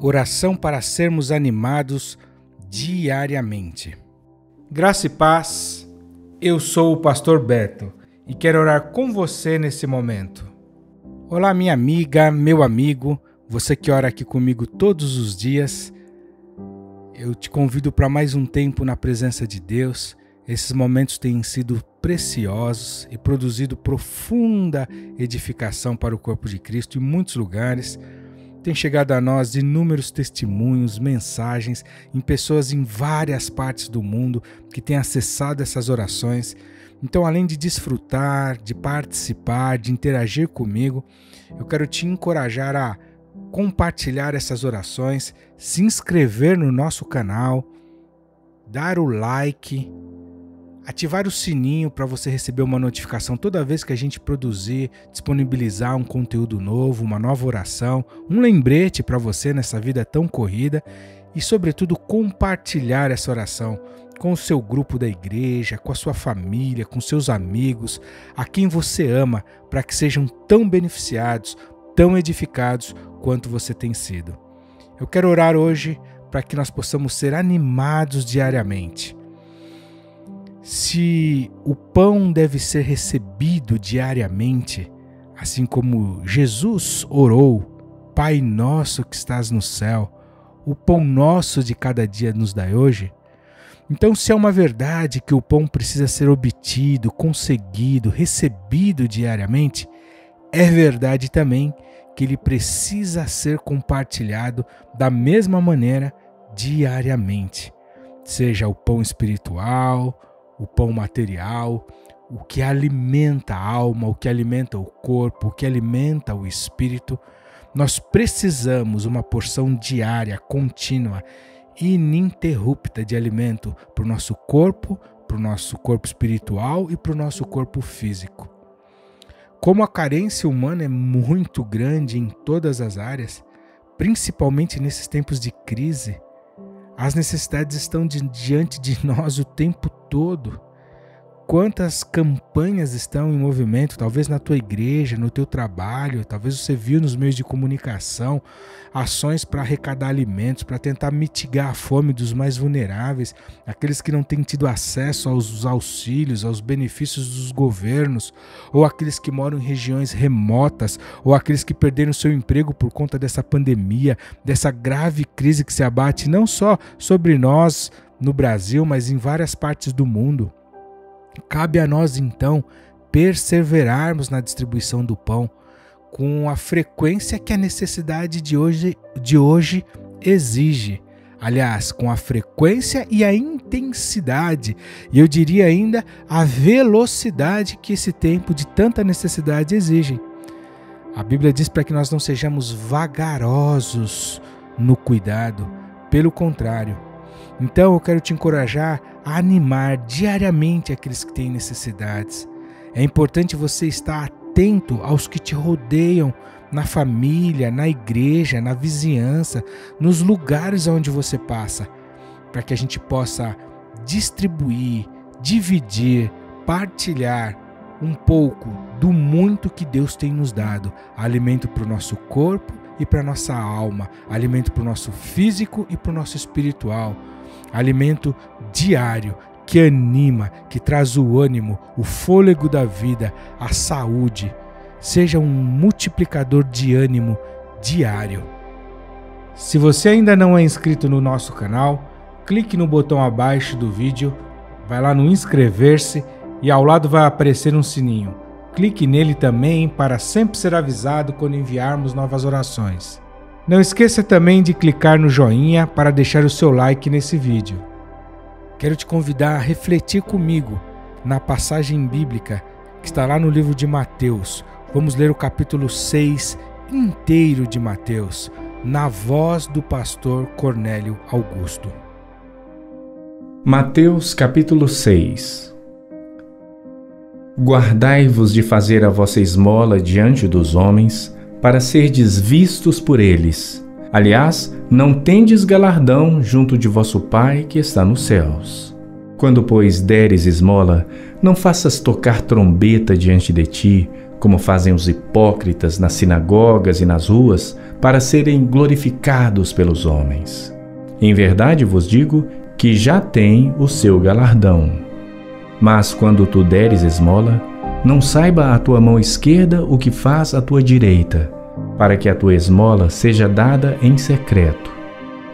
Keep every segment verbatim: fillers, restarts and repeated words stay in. Oração para sermos animados diariamente. Graça e paz, eu sou o Pastor Beto e quero orar com você nesse momento. Olá minha amiga, meu amigo, você que ora aqui comigo todos os dias, eu te convido para mais um tempo na presença de Deus. Esses momentos têm sido preciosos e produzido profunda edificação para o corpo de Cristo em muitos lugares. Tem chegado a nós inúmeros testemunhos, mensagens, em pessoas em várias partes do mundo que têm acessado essas orações. Então, além de desfrutar, de participar, de interagir comigo, eu quero te encorajar a compartilhar essas orações, se inscrever no nosso canal, dar o like, ativar o sininho para você receber uma notificação toda vez que a gente produzir, disponibilizar um conteúdo novo, uma nova oração, um lembrete para você nessa vida tão corrida e, sobretudo, compartilhar essa oração com o seu grupo da igreja, com a sua família, com seus amigos, a quem você ama, para que sejam tão beneficiados, tão edificados quanto você tem sido. Eu quero orar hoje para que nós possamos ser animados diariamente. Se o pão deve ser recebido diariamente, assim como Jesus orou, Pai nosso que estás no céu, o pão nosso de cada dia nos dai hoje, então se é uma verdade que o pão precisa ser obtido, conseguido, recebido diariamente, é verdade também que ele precisa ser compartilhado da mesma maneira diariamente, seja o pão espiritual, o pão material, o que alimenta a alma, o que alimenta o corpo, o que alimenta o espírito. Nós precisamos uma porção diária, contínua, ininterrupta de alimento para o nosso corpo, para o nosso corpo espiritual e para o nosso corpo físico. Como a carência humana é muito grande em todas as áreas, principalmente nesses tempos de crise, as necessidades estão de, diante de nós o tempo todo. Quantas campanhas estão em movimento, talvez na tua igreja, no teu trabalho, talvez você viu nos meios de comunicação, ações para arrecadar alimentos, para tentar mitigar a fome dos mais vulneráveis, aqueles que não têm tido acesso aos auxílios, aos benefícios dos governos, ou aqueles que moram em regiões remotas, ou aqueles que perderam seu emprego por conta dessa pandemia, dessa grave crise que se abate não só sobre nós no Brasil, mas em várias partes do mundo. Cabe a nós, então, perseverarmos na distribuição do pão com a frequência que a necessidade de hoje, de hoje exige. Aliás, com a frequência e a intensidade, e eu diria ainda a velocidade que esse tempo de tanta necessidade exige. A Bíblia diz para que nós não sejamos vagarosos no cuidado, pelo contrário. Então eu quero te encorajar a animar diariamente aqueles que têm necessidades. É importante você estar atento aos que te rodeiam na família, na igreja, na vizinhança, nos lugares onde você passa, para que a gente possa distribuir, dividir, partilhar um pouco do muito que Deus tem nos dado, alimento para o nosso corpo e para a nossa alma, alimento para o nosso físico e para o nosso espiritual, alimento diário que anima, que traz o ânimo, o fôlego da vida, a saúde. Seja um multiplicador de ânimo diário. Se você ainda não é inscrito no nosso canal, clique no botão abaixo do vídeo, vai lá no inscrever-se e ao lado vai aparecer um sininho. Clique nele também para sempre ser avisado quando enviarmos novas orações. Não esqueça também de clicar no joinha para deixar o seu like nesse vídeo. Quero te convidar a refletir comigo na passagem bíblica que está lá no livro de Mateus. Vamos ler o capítulo seis inteiro de Mateus, na voz do pastor Cornélio Augusto. Mateus capítulo seis. Guardai-vos de fazer a vossa esmola diante dos homens, para serdes vistos por eles. Aliás, não tendes galardão junto de vosso Pai que está nos céus. Quando, pois, deres esmola, não faças tocar trombeta diante de ti, como fazem os hipócritas nas sinagogas e nas ruas, para serem glorificados pelos homens. Em verdade vos digo que já têm o seu galardão. Mas quando tu deres esmola, não saiba a tua mão esquerda o que faz a tua direita, para que a tua esmola seja dada em secreto.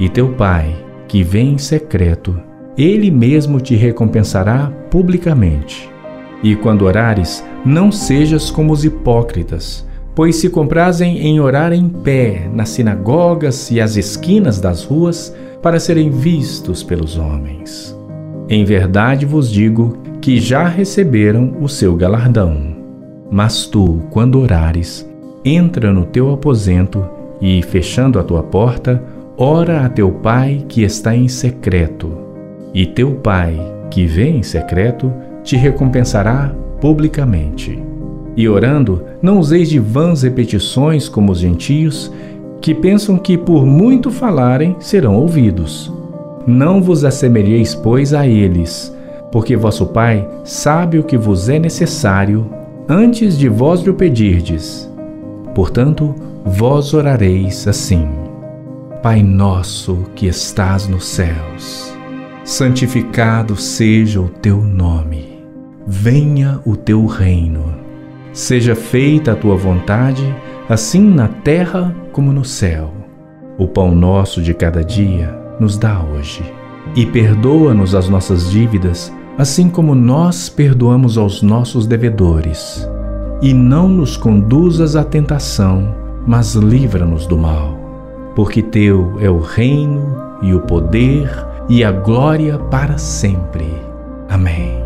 E teu Pai, que vem em secreto, Ele mesmo te recompensará publicamente. E quando orares, não sejas como os hipócritas, pois se comprazem em orar em pé nas sinagogas e às esquinas das ruas, para serem vistos pelos homens. Em verdade vos digo que já receberam o seu galardão. Mas tu, quando orares, entra no teu aposento e, fechando a tua porta, ora a teu Pai que está em secreto. E teu Pai, que vê em secreto, te recompensará publicamente. E orando, não useis de vãs repetições como os gentios, que pensam que por muito falarem serão ouvidos. Não vos assemelheis, pois, a eles, porque vosso Pai sabe o que vos é necessário antes de vós lhe o pedirdes. Portanto, vós orareis assim: Pai nosso que estás nos céus, santificado seja o teu nome. Venha o teu reino. Seja feita a tua vontade, assim na terra como no céu. O pão nosso de cada dia nos dá hoje. E perdoa-nos as nossas dívidas, assim como nós perdoamos aos nossos devedores. E não nos conduzas à tentação, mas livra-nos do mal. Porque teu é o reino e o poder e a glória para sempre. Amém.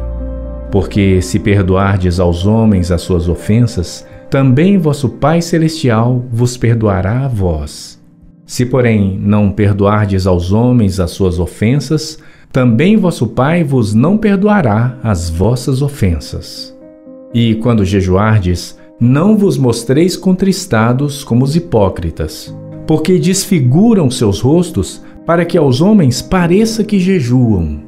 Porque se perdoardes aos homens as suas ofensas, também vosso Pai Celestial vos perdoará a vós. Se, porém, não perdoardes aos homens as suas ofensas, também vosso Pai vos não perdoará as vossas ofensas. E quando jejuardes, não vos mostreis contristados como os hipócritas, porque desfiguram seus rostos para que aos homens pareça que jejuam.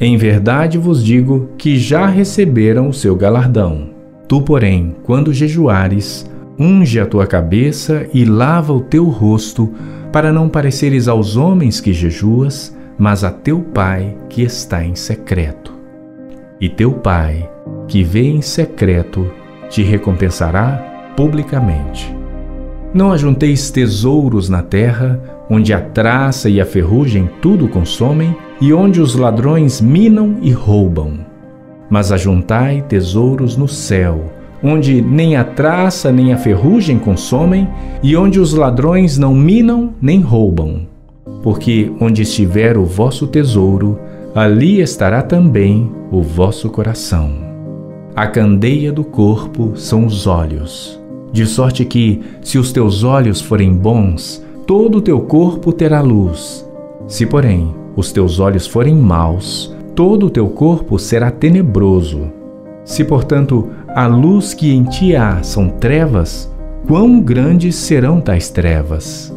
Em verdade vos digo que já receberam o seu galardão. Tu, porém, quando jejuares, unge a tua cabeça e lava o teu rosto, para não pareceres aos homens que jejuas, mas a teu Pai que está em secreto. E teu Pai, que vê em secreto, te recompensará publicamente. Não ajunteis tesouros na terra, onde a traça e a ferrugem tudo consomem, e onde os ladrões minam e roubam. Mas ajuntai tesouros no céu, onde nem a traça nem a ferrugem consomem, e onde os ladrões não minam nem roubam. Porque onde estiver o vosso tesouro, ali estará também o vosso coração. A candeia do corpo são os olhos, de sorte que, se os teus olhos forem bons, todo o teu corpo terá luz. Se, porém, os teus olhos forem maus, todo o teu corpo será tenebroso. Se, portanto, a luz que em ti há são trevas, quão grandes serão tais trevas?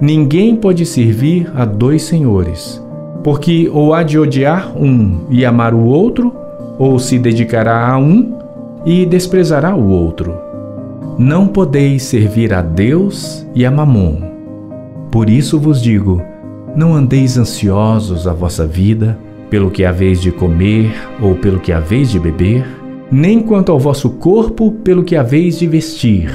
Ninguém pode servir a dois senhores, porque ou há de odiar um e amar o outro, ou se dedicará a um e desprezará o outro. Não podeis servir a Deus e a Mamom. Por isso vos digo, não andeis ansiosos a vossa vida, pelo que haveis de comer ou pelo que haveis de beber, nem quanto ao vosso corpo, pelo que haveis de vestir.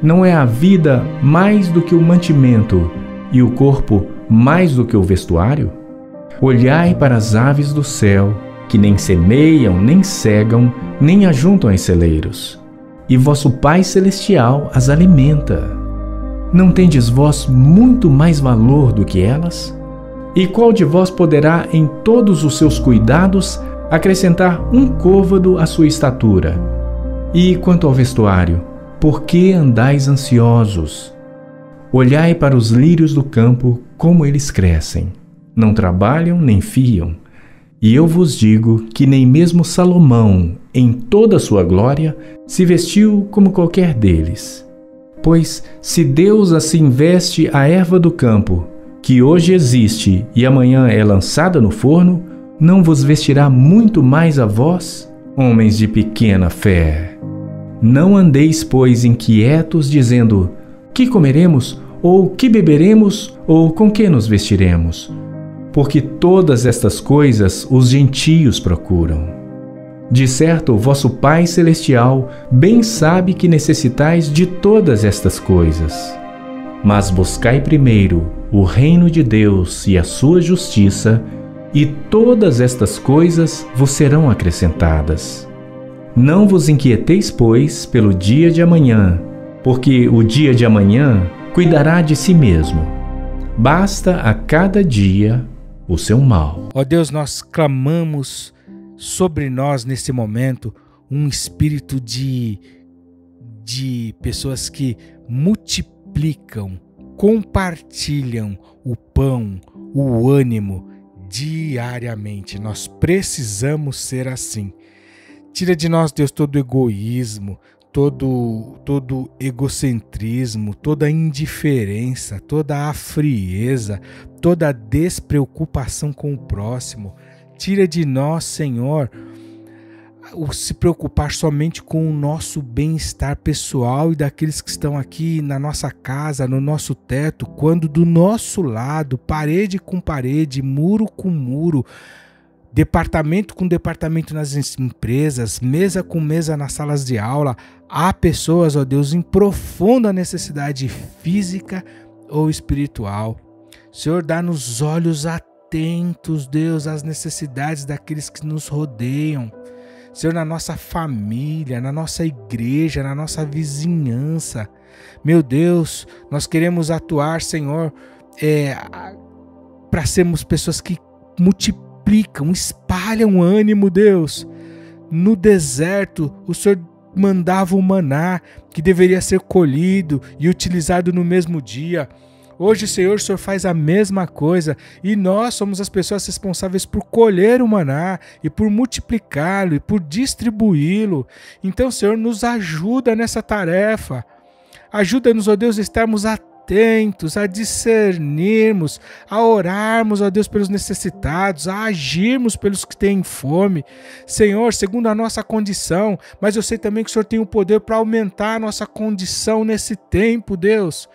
Não é a vida mais do que o mantimento, e o corpo mais do que o vestuário? Olhai para as aves do céu, que nem semeiam, nem cegam, nem ajuntam em celeiros, e vosso Pai Celestial as alimenta. Não tendes vós muito mais valor do que elas? E qual de vós poderá, em todos os seus cuidados, acrescentar um côvado à sua estatura? E quanto ao vestuário, por que andais ansiosos? Olhai para os lírios do campo, como eles crescem. Não trabalham nem fiam. E eu vos digo que nem mesmo Salomão, em toda a sua glória, se vestiu como qualquer deles. Pois, se Deus assim veste a erva do campo, que hoje existe e amanhã é lançada no forno, não vos vestirá muito mais a vós, homens de pequena fé? Não andeis, pois, inquietos, dizendo: que comeremos, ou que beberemos, ou com que nos vestiremos? Porque todas estas coisas os gentios procuram. De certo, vosso Pai Celestial bem sabe que necessitais de todas estas coisas. Mas buscai primeiro o reino de Deus e a sua justiça, e todas estas coisas vos serão acrescentadas. Não vos inquieteis, pois, pelo dia de amanhã, porque o dia de amanhã cuidará de si mesmo. Basta a cada dia o seu mal. Ó Deus, nós clamamos sobre nós nesse momento um espírito de, de pessoas que multiplicam, compartilham o pão, o ânimo diariamente. Nós precisamos ser assim. Tira de nós, Deus, todo egoísmo, todo, todo egocentrismo, toda a indiferença, toda a frieza, toda a despreocupação com o próximo. Tira de nós, Senhor, o se preocupar somente com o nosso bem-estar pessoal e daqueles que estão aqui na nossa casa, no nosso teto, quando do nosso lado, parede com parede, muro com muro, departamento com departamento nas empresas, mesa com mesa nas salas de aula, há pessoas, ó Deus, em profunda necessidade física ou espiritual. Senhor, dá-nos olhos atentos. Atentos, Deus, às necessidades daqueles que nos rodeiam. Senhor, na nossa família, na nossa igreja, na nossa vizinhança. Meu Deus, nós queremos atuar, Senhor, é, para sermos pessoas que multiplicam, espalham ânimo, Deus. No deserto, o Senhor mandava o maná, que deveria ser colhido e utilizado no mesmo dia. Hoje, Senhor, o Senhor faz a mesma coisa e nós somos as pessoas responsáveis por colher o maná e por multiplicá-lo e por distribuí-lo. Então, Senhor, nos ajuda nessa tarefa. Ajuda-nos, ó Deus, a estarmos atentos, a discernirmos, a orarmos, ó Deus, pelos necessitados, a agirmos pelos que têm fome. Senhor, segundo a nossa condição, mas eu sei também que o Senhor tem o poder para aumentar a nossa condição nesse tempo, Deus.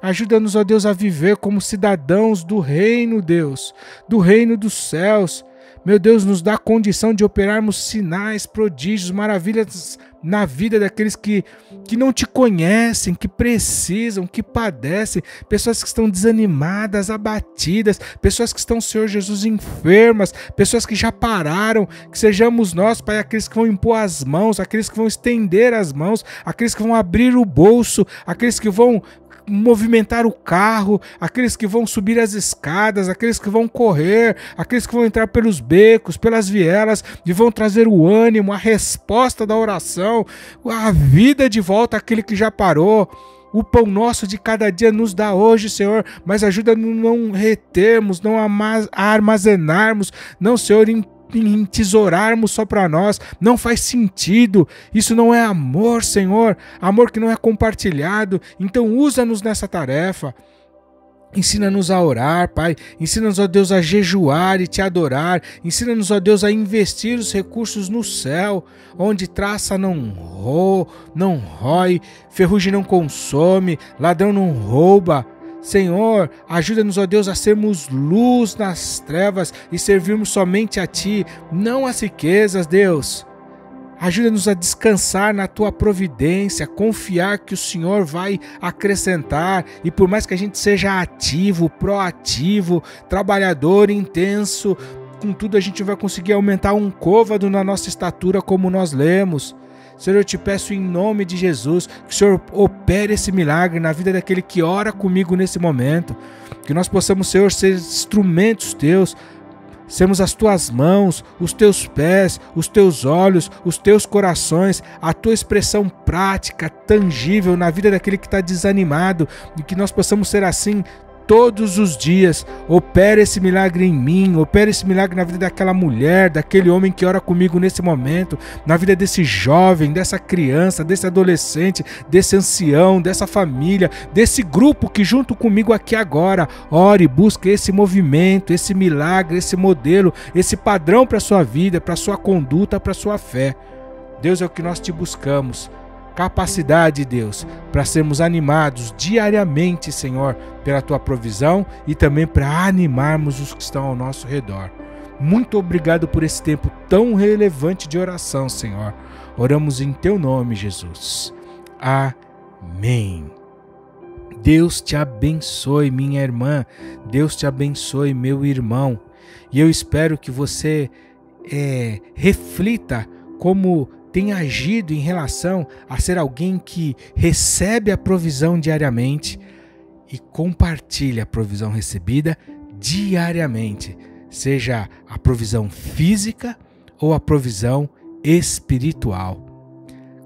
Ajuda-nos, ó Deus, a viver como cidadãos do reino, Deus, do reino dos céus. Meu Deus, nos dá condição de operarmos sinais, prodígios, maravilhas na vida daqueles que, que não te conhecem, que precisam, que padecem, pessoas que estão desanimadas, abatidas, pessoas que estão, Senhor Jesus, enfermas, pessoas que já pararam, que sejamos nós, Pai, aqueles que vão impor as mãos, aqueles que vão estender as mãos, aqueles que vão abrir o bolso, aqueles que vão movimentar o carro, aqueles que vão subir as escadas, aqueles que vão correr, aqueles que vão entrar pelos becos, pelas vielas e vão trazer o ânimo, a resposta da oração, a vida de volta àquele que já parou. O pão nosso de cada dia nos dá hoje, Senhor, mas ajuda a não retermos, não a armazenarmos, não, Senhor, em entesourarmos só para nós, não faz sentido, isso não é amor, Senhor, amor que não é compartilhado. Então usa-nos nessa tarefa, ensina-nos a orar, Pai, ensina-nos, ó Deus, a jejuar e te adorar, ensina-nos, ó Deus, a investir os recursos no céu, onde traça não ro, não rói, ferrugem não consome, ladrão não rouba. Senhor, ajuda-nos, ó Deus, a sermos luz nas trevas e servirmos somente a Ti, não às riquezas, Deus. Ajuda-nos a descansar na Tua providência, confiar que o Senhor vai acrescentar e por mais que a gente seja ativo, proativo, trabalhador, intenso, contudo a gente vai conseguir aumentar um côvado na nossa estatura, como nós lemos. Senhor, eu te peço em nome de Jesus que o Senhor opere esse milagre na vida daquele que ora comigo nesse momento. Que nós possamos, Senhor, ser instrumentos Teus, sermos as Tuas mãos, os Teus pés, os Teus olhos, os Teus corações, a Tua expressão prática, tangível na vida daquele que está desanimado. E que nós possamos ser assim todos os dias. Opera esse milagre em mim, opera esse milagre na vida daquela mulher, daquele homem que ora comigo nesse momento, na vida desse jovem, dessa criança, desse adolescente, desse ancião, dessa família, desse grupo que junto comigo aqui agora, ore, busque esse movimento, esse milagre, esse modelo, esse padrão para a sua vida, para a sua conduta, para a sua fé. Deus, é o que nós te buscamos. capacidade, Deus, para sermos animados diariamente, Senhor, pela Tua provisão e também para animarmos os que estão ao nosso redor. Muito obrigado por esse tempo tão relevante de oração, Senhor. Oramos em Teu nome, Jesus. Amém. Deus te abençoe, minha irmã. Deus te abençoe, meu irmão. E eu espero que você é, reflita como tem agido em relação a ser alguém que recebe a provisão diariamente e compartilha a provisão recebida diariamente, seja a provisão física ou a provisão espiritual.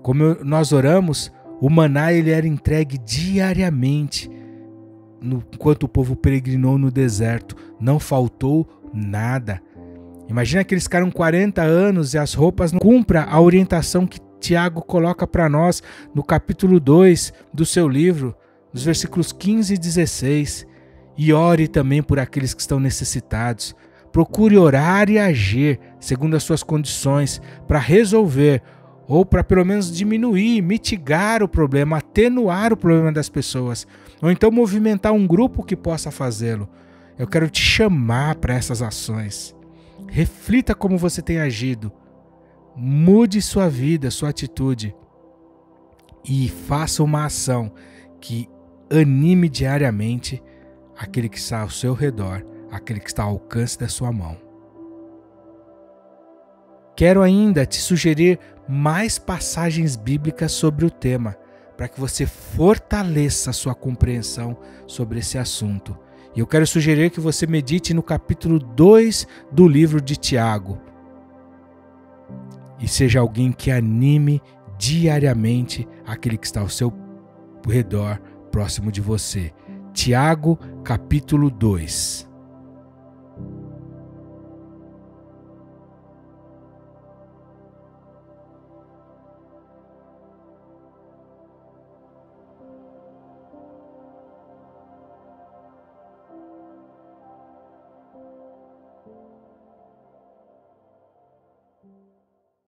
Como nós oramos, o maná ele era entregue diariamente, enquanto o povo peregrinou no deserto, não faltou nada. Imagina que eles ficaram quarenta anos e as roupas não cumpram a orientação que Tiago coloca para nós no capítulo dois do seu livro, nos versículos quinze e dezesseis. E ore também por aqueles que estão necessitados. Procure orar e agir segundo as suas condições para resolver ou para pelo menos diminuir, mitigar o problema, atenuar o problema das pessoas, ou então movimentar um grupo que possa fazê-lo. Eu quero te chamar para essas ações. Reflita como você tem agido, mude sua vida, sua atitude e faça uma ação que anime diariamente aquele que está ao seu redor, aquele que está ao alcance da sua mão. Quero ainda te sugerir mais passagens bíblicas sobre o tema, para que você fortaleça a sua compreensão sobre esse assunto. E eu quero sugerir que você medite no capítulo dois do livro de Tiago. E seja alguém que anime diariamente aquele que está ao seu redor, próximo de você. Tiago, capítulo dois.